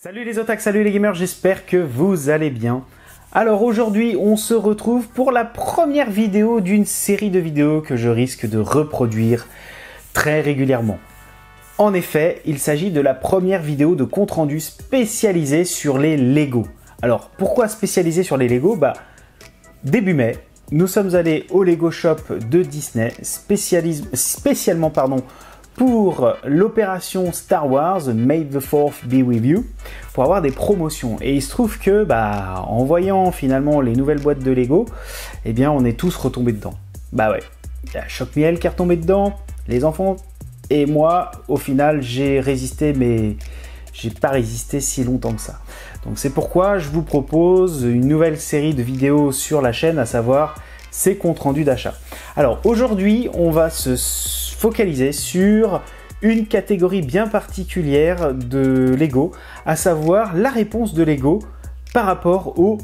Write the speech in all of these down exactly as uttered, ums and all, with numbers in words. Salut les otaques, salut les gamers, j'espère que vous allez bien. Alors aujourd'hui, on se retrouve pour la première vidéo d'une série de vidéos que je risque de reproduire très régulièrement. En effet, il s'agit de la première vidéo de compte-rendu spécialisée sur les Lego. Alors pourquoi spécialisée sur les Lego? Bah, début mai, nous sommes allés au Lego Shop de Disney, spécialis- spécialement, pardon, pour l'opération Star Wars, May the fourth be with you, pour avoir des promotions. Et il se trouve que, bah, en voyant finalement les nouvelles boîtes de Lego, eh bien, on est tous retombés dedans. Bah ouais, il y a Choc-Miel qui est retombé dedans, les enfants, et moi, au final, j'ai résisté, mais j'ai pas résisté si longtemps que ça. Donc c'est pourquoi je vous propose une nouvelle série de vidéos sur la chaîne, à savoir ces comptes rendus d'achat. Alors aujourd'hui, on va se focaliser sur une catégorie bien particulière de Lego, à savoir la réponse de Lego par rapport aux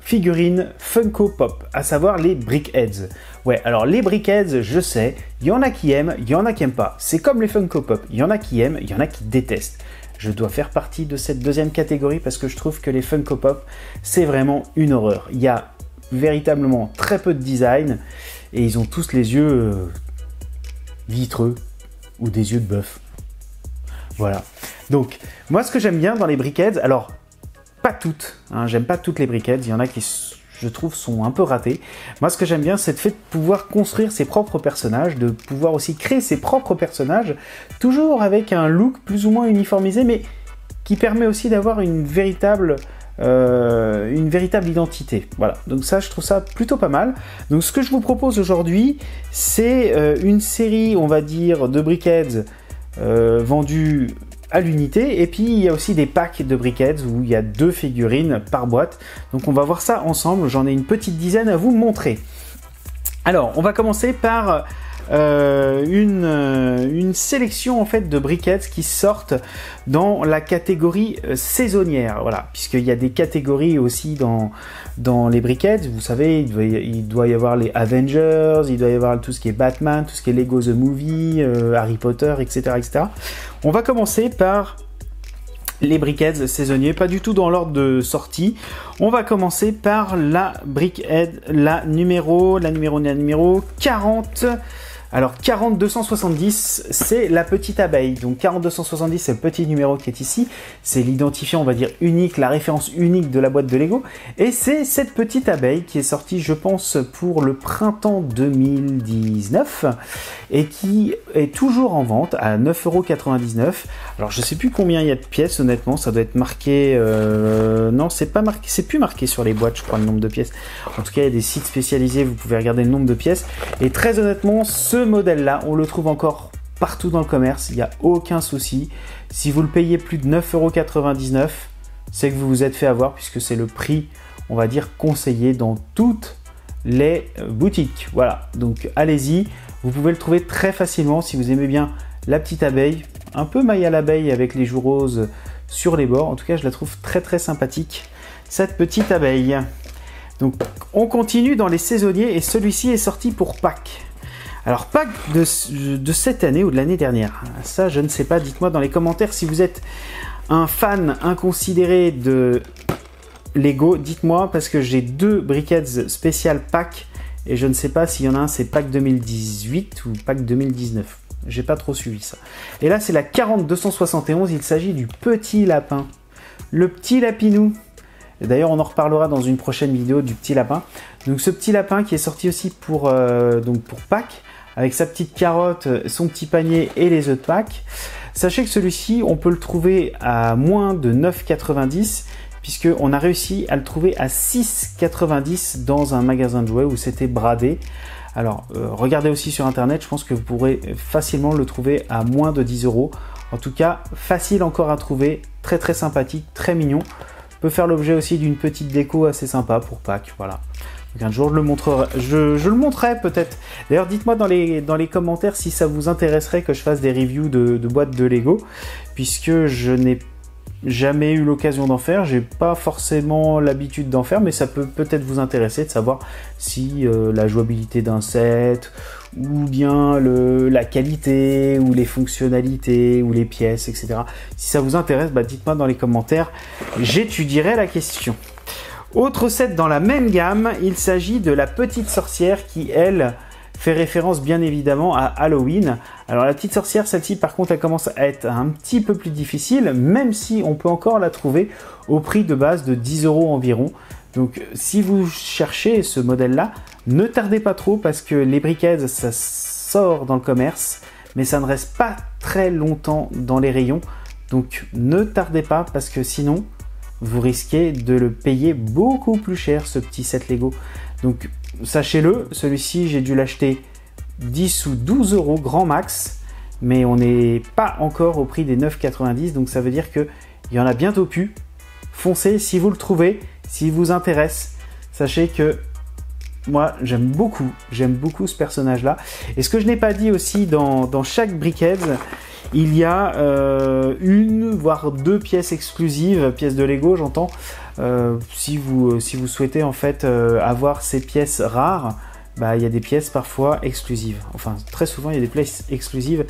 figurines Funko Pop, à savoir les BrickHeadz. Ouais, alors les BrickHeadz, je sais, il y en a qui aiment, il y en a qui n'aiment pas. C'est comme les Funko Pop, il y en a qui aiment, il y en a qui détestent. Je dois faire partie de cette deuxième catégorie parce que je trouve que les Funko Pop, c'est vraiment une horreur. Il y a véritablement très peu de design et ils ont tous les yeux euh, vitreux ou des yeux de bœuf. Voilà. Donc, moi, ce que j'aime bien dans les BrickHeadz, alors, pas toutes, hein, j'aime pas toutes les BrickHeadz, il y en a qui, je trouve, sont un peu ratées. Moi, ce que j'aime bien, c'est le fait de pouvoir construire ses propres personnages, de pouvoir aussi créer ses propres personnages, toujours avec un look plus ou moins uniformisé, mais qui permet aussi d'avoir une véritable... Euh, une véritable identité. Voilà, donc ça, je trouve ça plutôt pas mal. Donc ce que je vous propose aujourd'hui, c'est euh, une série, on va dire, de BrickHeadz euh, vendus à l'unité, et puis il y a aussi des packs de BrickHeadz où il y a deux figurines par boîte. Donc on va voir ça ensemble, j'en ai une petite dizaine à vous montrer. Alors, on va commencer par euh, une, euh, une sélection en fait de BrickHeadz qui sortent dans la catégorie euh, saisonnière, voilà, puisqu'il y a des catégories aussi dans, dans les BrickHeadz. Vous savez, il doit, y, il doit y avoir les Avengers, il doit y avoir tout ce qui est Batman, tout ce qui est Lego The Movie, euh, Harry Potter, et cetera, et cetera. On va commencer par les BrickHeadz saisonniers, pas du tout dans l'ordre de sortie. On va commencer par la BrickHeadz, la numéro, la numéro, la numéro quarante. Alors quarante deux cent soixante-dix, c'est la petite abeille. Donc quarante deux cent soixante-dix, c'est le petit numéro qui est ici. C'est l'identifiant, on va dire, unique, la référence unique de la boîte de Lego. Et c'est cette petite abeille qui est sortie, je pense, pour le printemps deux mille dix-neuf et qui est toujours en vente à neuf euros quatre-vingt-dix-neuf. Alors je sais plus combien il y a de pièces, honnêtement, ça doit être marqué... Euh... Non, c'est pas marqué, c'est plus marqué sur les boîtes, je crois, le nombre de pièces. En tout cas, il y a des sites spécialisés, vous pouvez regarder le nombre de pièces. Et très honnêtement, ce modèle là on le trouve encore partout dans le commerce, il n'y a aucun souci. Si vous le payez plus de neuf euros quatre-vingt-dix-neuf, c'est que vous vous êtes fait avoir, puisque c'est le prix, on va dire, conseillé dans toutes les boutiques. Voilà, donc allez-y, vous pouvez le trouver très facilement si vous aimez bien la petite abeille, un peu maille à l'abeille avec les joues roses sur les bords. En tout cas, je la trouve très très sympathique, cette petite abeille. Donc on continue dans les saisonniers et celui-ci est sorti pour Pâques. Alors, pas de, de cette année ou de l'année dernière, ça je ne sais pas, dites-moi dans les commentaires si vous êtes un fan inconsidéré de Lego, dites-moi, parce que j'ai deux BrickHeadz spécial pack et je ne sais pas s'il y en a un, c'est pack deux mille dix-huit ou pack deux mille dix-neuf, j'ai pas trop suivi ça. Et là, c'est la quarante deux cent soixante et onze, il s'agit du petit lapin, le petit lapinou. D'ailleurs, on en reparlera dans une prochaine vidéo du petit lapin. Donc ce petit lapin qui est sorti aussi pour, euh, donc pour Pâques, avec sa petite carotte, son petit panier et les œufs de Pâques. Sachez que celui-ci, on peut le trouver à moins de neuf euros quatre-vingt-dix, puisqu'on a réussi à le trouver à six euros quatre-vingt-dix dans un magasin de jouets où c'était bradé. Alors, euh, regardez aussi sur Internet, je pense que vous pourrez facilement le trouver à moins de dix euros. En tout cas, facile encore à trouver, très très sympathique, très mignon. Peut faire l'objet aussi d'une petite déco assez sympa pour Pâques, voilà. Donc un jour je le montrerai, je, je le montrerai peut-être. D'ailleurs, dites-moi dans les, dans les commentaires si ça vous intéresserait que je fasse des reviews de, de boîtes de Lego, puisque je n'ai jamais eu l'occasion d'en faire, j'ai pas forcément l'habitude d'en faire, mais ça peut peut-être vous intéresser de savoir si euh, la jouabilité d'un set, ou bien le, la qualité, ou les fonctionnalités, ou les pièces, et cetera. Si ça vous intéresse, bah, dites-moi dans les commentaires, j'étudierai la question. Autre set dans la même gamme, il s'agit de la petite sorcière qui, elle, fait référence bien évidemment à Halloween. Alors la petite sorcière, celle-ci par contre, elle commence à être un petit peu plus difficile, même si on peut encore la trouver au prix de base de dix euros environ. Donc si vous cherchez ce modèle-là, ne tardez pas trop parce que les BrickHeadz, ça sort dans le commerce, mais ça ne reste pas très longtemps dans les rayons. Donc ne tardez pas parce que sinon, vous risquez de le payer beaucoup plus cher, ce petit set Lego. Donc sachez-le, celui-ci, j'ai dû l'acheter dix ou douze euros grand max, mais on n'est pas encore au prix des neuf quatre-vingt-dix, donc ça veut dire qu'il y en a bientôt plus. Foncez si vous le trouvez, s'il vous intéresse. Sachez que moi, j'aime beaucoup, j'aime beaucoup ce personnage-là. Et ce que je n'ai pas dit aussi, dans, dans chaque BrickHeadz, il y a euh, une, voire deux pièces exclusives, pièces de Lego, j'entends. Euh, si, vous, si vous souhaitez en fait euh, avoir ces pièces rares, bah, il y a des pièces parfois exclusives. Enfin, très souvent, il y a des pièces exclusives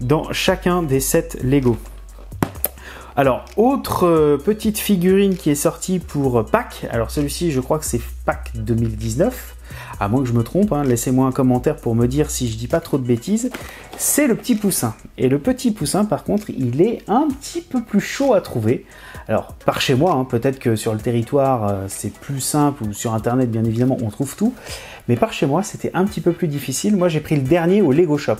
dans chacun des sets Lego. Alors, autre euh, petite figurine qui est sortie pour euh, Pâques. Alors, celui-ci, je crois que c'est Pâques deux mille dix-neuf. À moins que je me trompe, hein, laissez-moi un commentaire pour me dire si je dis pas trop de bêtises. C'est le petit poussin. Et le petit poussin, par contre, il est un petit peu plus chaud à trouver. Alors, par chez moi, hein, peut-être que sur le territoire, euh, c'est plus simple, ou sur Internet, bien évidemment, on trouve tout. Mais par chez moi, c'était un petit peu plus difficile. Moi, j'ai pris le dernier au Lego Shop.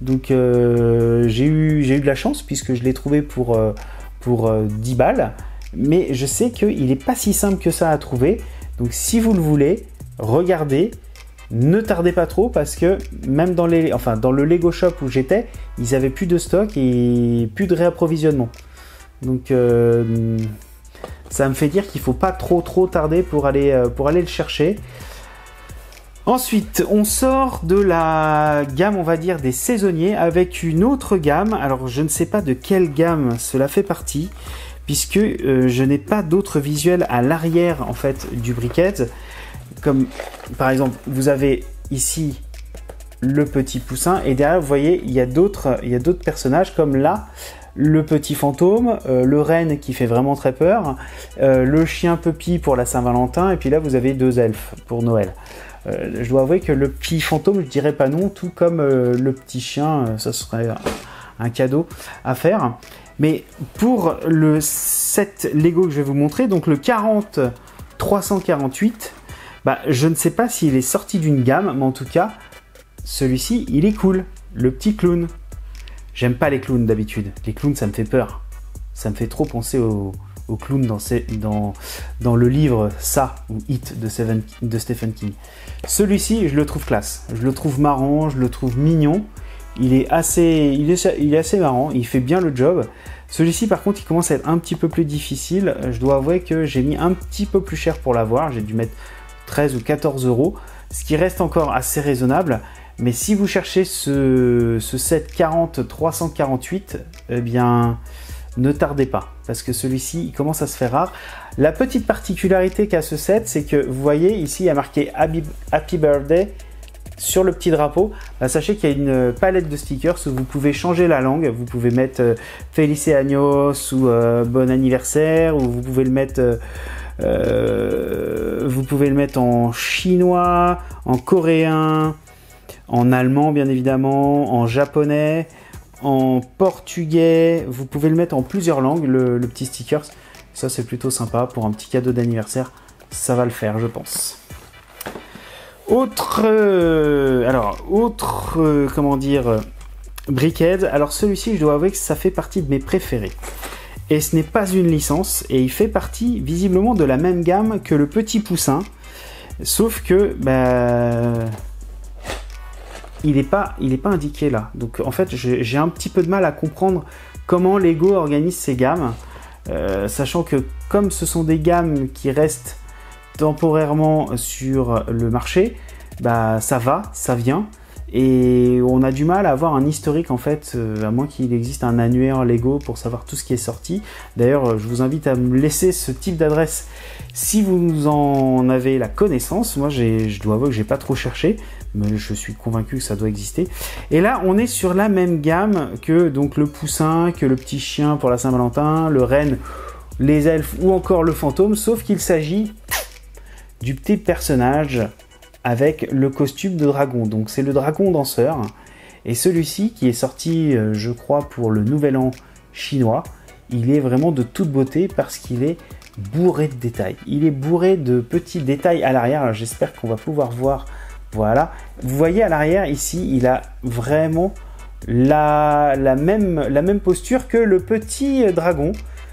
Donc euh, j'ai eu, j'ai eu de la chance puisque je l'ai trouvé pour, euh, pour euh, dix balles. Mais je sais qu'il n'est pas si simple que ça à trouver. Donc si vous le voulez, regardez. Ne tardez pas trop parce que même dans, les, enfin, dans le Lego Shop où j'étais, ils n'avaient plus de stock et plus de réapprovisionnement. Donc euh, ça me fait dire qu'il ne faut pas trop trop tarder pour aller, pour aller le chercher. Ensuite, on sort de la gamme, on va dire, des saisonniers avec une autre gamme. Alors, je ne sais pas de quelle gamme cela fait partie, puisque euh, je n'ai pas d'autres visuels à l'arrière, en fait, du BrickHeadz. Comme, par exemple, vous avez ici le petit poussin, et derrière, vous voyez, il y a d'autres personnages, comme là, le petit fantôme, euh, le renne qui fait vraiment très peur, euh, le chien Puppy pour la Saint-Valentin, et puis là, vous avez deux elfes pour Noël. Euh, je dois avouer que le petit fantôme, je dirais pas non, tout comme euh, le petit chien, euh, ça serait un, un cadeau à faire. Mais pour le set Lego que je vais vous montrer, donc le quarante trois cent quarante-huit, bah, je ne sais pas s'il est sorti d'une gamme, mais en tout cas, celui-ci, il est cool. Le petit clown. J'aime pas les clowns d'habitude. Les clowns, ça me fait peur. Ça me fait trop penser aux... au clown dans, ses, dans, dans le livre Ça ou It de, Seven, de Stephen King. Celui-ci, je le trouve classe. Je le trouve marrant, je le trouve mignon. Il est assez, il est, il est assez marrant, il fait bien le job. Celui-ci, par contre, il commence à être un petit peu plus difficile. Je dois avouer que j'ai mis un petit peu plus cher pour l'avoir. J'ai dû mettre treize ou quatorze euros, ce qui reste encore assez raisonnable. Mais si vous cherchez ce, ce set quarante trois cent quarante-huit, eh bien... ne tardez pas, parce que celui-ci, il commence à se faire rare. La petite particularité qu'a ce set, c'est que vous voyez, ici, il y a marqué Happy Birthday sur le petit drapeau. Bah, sachez qu'il y a une palette de stickers où vous pouvez changer la langue. Vous pouvez mettre euh, Felice Años ou euh, Bon Anniversaire, ou vous pouvez le mettre... Euh, euh, vous pouvez le mettre en chinois, en coréen, en allemand, bien évidemment, en japonais... en portugais, vous pouvez le mettre en plusieurs langues, le, le petit sticker. Ça, c'est plutôt sympa. Pour un petit cadeau d'anniversaire, ça va le faire, je pense. Autre... Euh, alors, autre... Euh, comment dire... Euh, BrickHeadz. Alors, celui-ci, je dois avouer que ça fait partie de mes préférés. Et ce n'est pas une licence. Et il fait partie, visiblement, de la même gamme que le petit poussin. Sauf que... Bah, il n'est pas, il n'est pas indiqué là. Donc en fait, j'ai un petit peu de mal à comprendre comment Lego organise ses gammes, euh, sachant que comme ce sont des gammes qui restent temporairement sur le marché, bah ça va, ça vient, et on a du mal à avoir un historique en fait, à moins qu'il existe un annuaire Lego pour savoir tout ce qui est sorti. D'ailleurs, je vous invite à me laisser ce type d'adresse si vous en avez la connaissance. Moi, je dois avouer que j'ai pas trop cherché, mais je suis convaincu que ça doit exister. Et là, on est sur la même gamme que donc le poussin, que le petit chien pour la Saint-Valentin, le renne, les elfes ou encore le fantôme, sauf qu'il s'agit du petit personnage avec le costume de dragon. Donc c'est le dragon danseur, et celui-ci qui est sorti je crois pour le nouvel an chinois, il est vraiment de toute beauté parce qu'il est bourré de détails. Il est bourré de petits détails à l'arrière, j'espère qu'on va pouvoir voir. Voilà, vous voyez à l'arrière ici, il a vraiment la, la, même, la même posture que le petit dragon.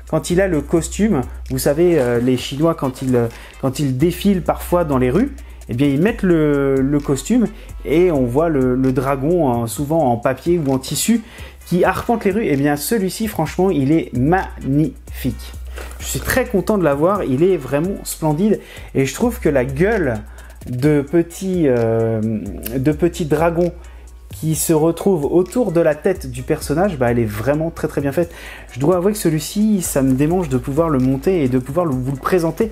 Quand il a le costume, vous savez, euh, les Chinois, quand ils, quand ils défilent parfois dans les rues, eh bien, ils mettent le, le costume et on voit le, le dragon, hein, souvent en papier ou en tissu, qui arpente les rues. Eh bien, celui-ci, franchement, il est magnifique. Je suis très content de l'avoir, il est vraiment splendide. Et je trouve que la gueule de petits, euh, de petits dragons qui se retrouve autour de la tête du personnage, bah, elle est vraiment très très bien faite. Je dois avouer que celui-ci, ça me démange de pouvoir le monter et de pouvoir le, vous le présenter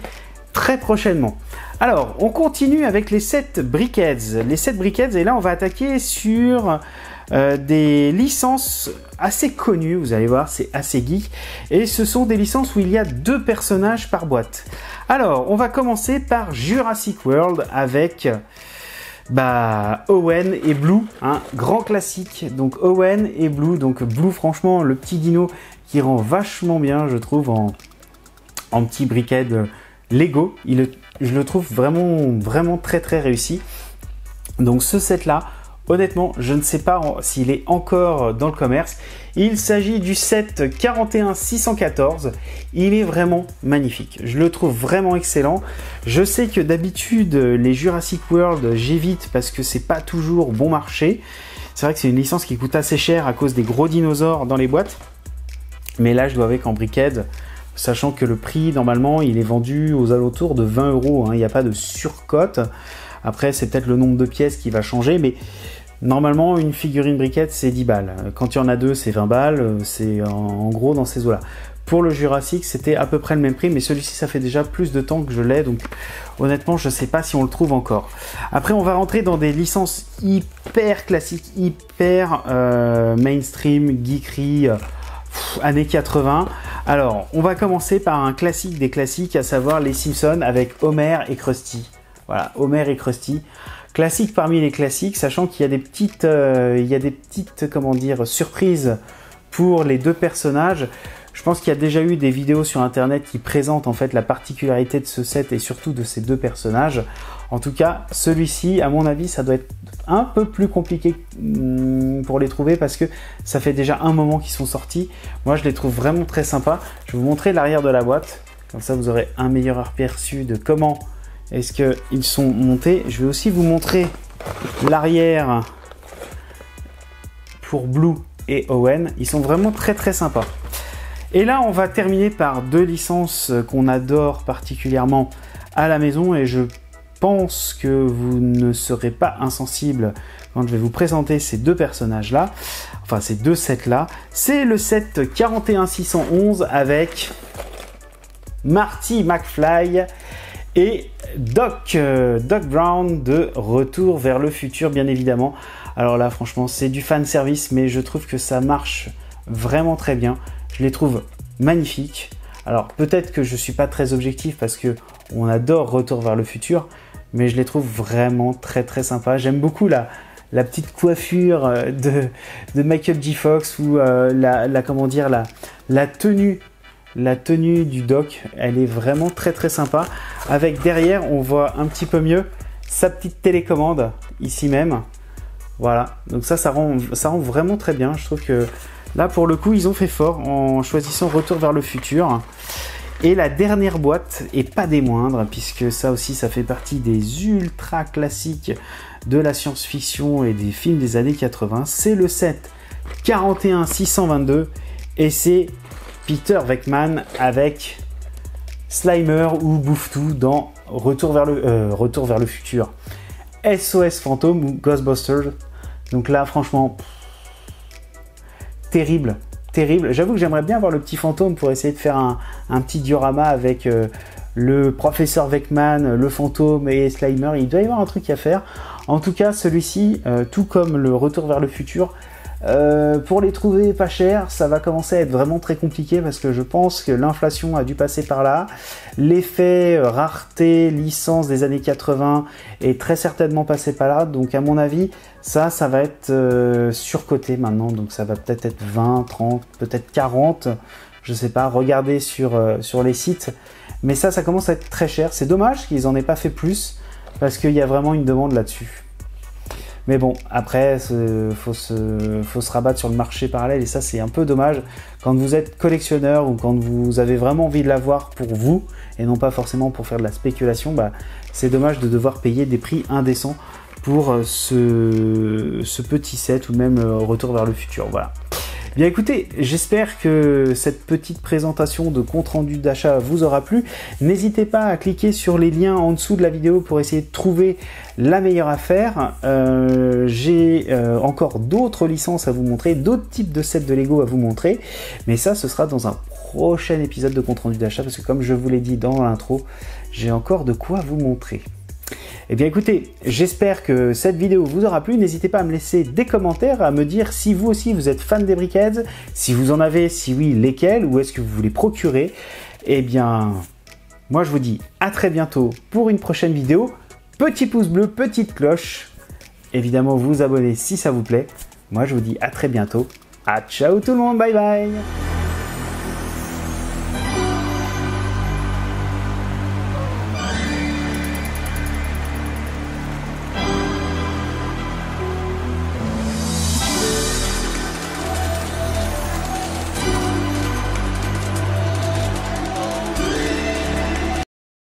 très prochainement. Alors, on continue avec les sept BrickHeadz. Les sept BrickHeadz, et là on va attaquer sur euh, des licences assez connues, vous allez voir, c'est assez geek. Et ce sont des licences où il y a deux personnages par boîte. Alors, on va commencer par Jurassic World avec... Bah, Owen et Blue, un hein, grand classique. Donc Owen et Blue, donc Blue franchement le petit dino qui rend vachement bien je trouve en, en petit BrickHeadz Lego. Il, je le trouve vraiment vraiment très très réussi. Donc ce set là, honnêtement je ne sais pas s'il est encore dans le commerce. Il s'agit du set quarante et un six cent quatorze, il est vraiment magnifique, je le trouve vraiment excellent. Je sais que d'habitude les Jurassic World j'évite parce que c'est pas toujours bon marché, c'est vrai que c'est une licence qui coûte assez cher à cause des gros dinosaures dans les boîtes, mais là je dois avouer qu'en BrickHeadz, sachant que le prix normalement il est vendu aux alentours de vingt euros, hein, il n'y a pas de surcote, après c'est peut-être le nombre de pièces qui va changer, mais normalement, une figurine BrickHeadz, c'est dix balles. Quand il y en a deux, c'est vingt balles. C'est en gros dans ces eaux-là. Pour le Jurassic, c'était à peu près le même prix, mais celui-ci, ça fait déjà plus de temps que je l'ai. Donc, honnêtement, je ne sais pas si on le trouve encore. Après, on va rentrer dans des licences hyper classiques, hyper euh, mainstream, geekery, euh, pff, années quatre-vingt. Alors, on va commencer par un classique des classiques, à savoir les Simpsons avec Homer et Krusty. Voilà, Homer et Krusty. Classique parmi les classiques, sachant qu'il y a des petites, euh, il y a des petites, comment dire, surprises pour les deux personnages. Je pense qu'il y a déjà eu des vidéos sur internet qui présentent en fait la particularité de ce set et surtout de ces deux personnages. En tout cas, celui-ci, à mon avis, ça doit être un peu plus compliqué pour les trouver parce que ça fait déjà un moment qu'ils sont sortis. Moi, je les trouve vraiment très sympas. Je vais vous montrer l'arrière de la boîte, comme ça vous aurez un meilleur aperçu de comment est-ce qu'ils sont montés. Je vais aussi vous montrer l'arrière pour Blue et Owen. Ils sont vraiment très très sympas. Et là, on va terminer par deux licences qu'on adore particulièrement à la maison. Et je pense que vous ne serez pas insensible quand je vais vous présenter ces deux personnages-là. Enfin, ces deux sets-là. C'est le set quarante et un six cent onze avec Marty McFly et Doc, euh, Doc Brown de Retour vers le futur, bien évidemment. Alors là, franchement, c'est du fan service, mais je trouve que ça marche vraiment très bien. Je les trouve magnifiques. Alors peut-être que je suis pas très objectif parce que on adore Retour vers le futur, mais je les trouve vraiment très très sympas. J'aime beaucoup la, la petite coiffure de, de Michael J. Fox ou euh, la, la comment dire la, la tenue. La tenue du Doc, elle est vraiment très très sympa. Avec derrière, on voit un petit peu mieux sa petite télécommande, ici même. Voilà, donc ça, ça rend, ça rend vraiment très bien. Je trouve que là, pour le coup, ils ont fait fort en choisissant Retour vers le futur. Et la dernière boîte, et pas des moindres, puisque ça aussi, ça fait partie des ultra classiques de la science-fiction et des films des années quatre-vingt, c'est le set quarante et un six cent vingt-deux, et c'est Peter Venkman avec Slimer ou Bouffe-tout dans Retour vers le, euh, Retour vers le futur, S O S Fantôme ou Ghostbusters. Donc là, franchement, pff, terrible, terrible. J'avoue que j'aimerais bien avoir le petit fantôme pour essayer de faire un, un petit diorama avec euh, le professeur Venkman, le fantôme et Slimer. Il doit y avoir un truc à faire. En tout cas, celui-ci, euh, tout comme le Retour vers le futur, Euh, pour les trouver pas cher, ça va commencer à être vraiment très compliqué parce que je pense que l'inflation a dû passer par là. L'effet euh, rareté, licence des années quatre-vingts est très certainement passé par là. Donc à mon avis, ça, ça va être euh, surcoté maintenant. Donc ça va peut-être être vingt, trente, peut-être quarante, je sais pas, regardez sur, euh, sur les sites. Mais ça, ça commence à être très cher. C'est dommage qu'ils en aient pas fait plus parce qu'il y a vraiment une demande là-dessus. Mais bon, après, il faut se, faut se rabattre sur le marché parallèle et ça, c'est un peu dommage. Quand vous êtes collectionneur ou quand vous avez vraiment envie de l'avoir pour vous et non pas forcément pour faire de la spéculation, bah, c'est dommage de devoir payer des prix indécents pour ce, ce petit set ou même Retour vers le futur. Voilà. Bien écoutez, j'espère que cette petite présentation de compte rendu d'achat vous aura plu. N'hésitez pas à cliquer sur les liens en dessous de la vidéo pour essayer de trouver la meilleure affaire. Euh, j'ai euh, encore d'autres licences à vous montrer, d'autres types de sets de Lego à vous montrer. Mais ça, ce sera dans un prochain épisode de compte rendu d'achat parce que comme je vous l'ai dit dans l'intro, j'ai encore de quoi vous montrer. Eh bien écoutez, j'espère que cette vidéo vous aura plu. N'hésitez pas à me laisser des commentaires, à me dire si vous aussi vous êtes fan des BrickHeadz, si vous en avez, si oui, lesquels, ou est-ce que vous voulez procurer. Eh bien, moi je vous dis à très bientôt pour une prochaine vidéo. Petit pouce bleu, petite cloche. Évidemment, vous abonnez si ça vous plaît. Moi je vous dis à très bientôt. À ciao tout le monde, bye bye.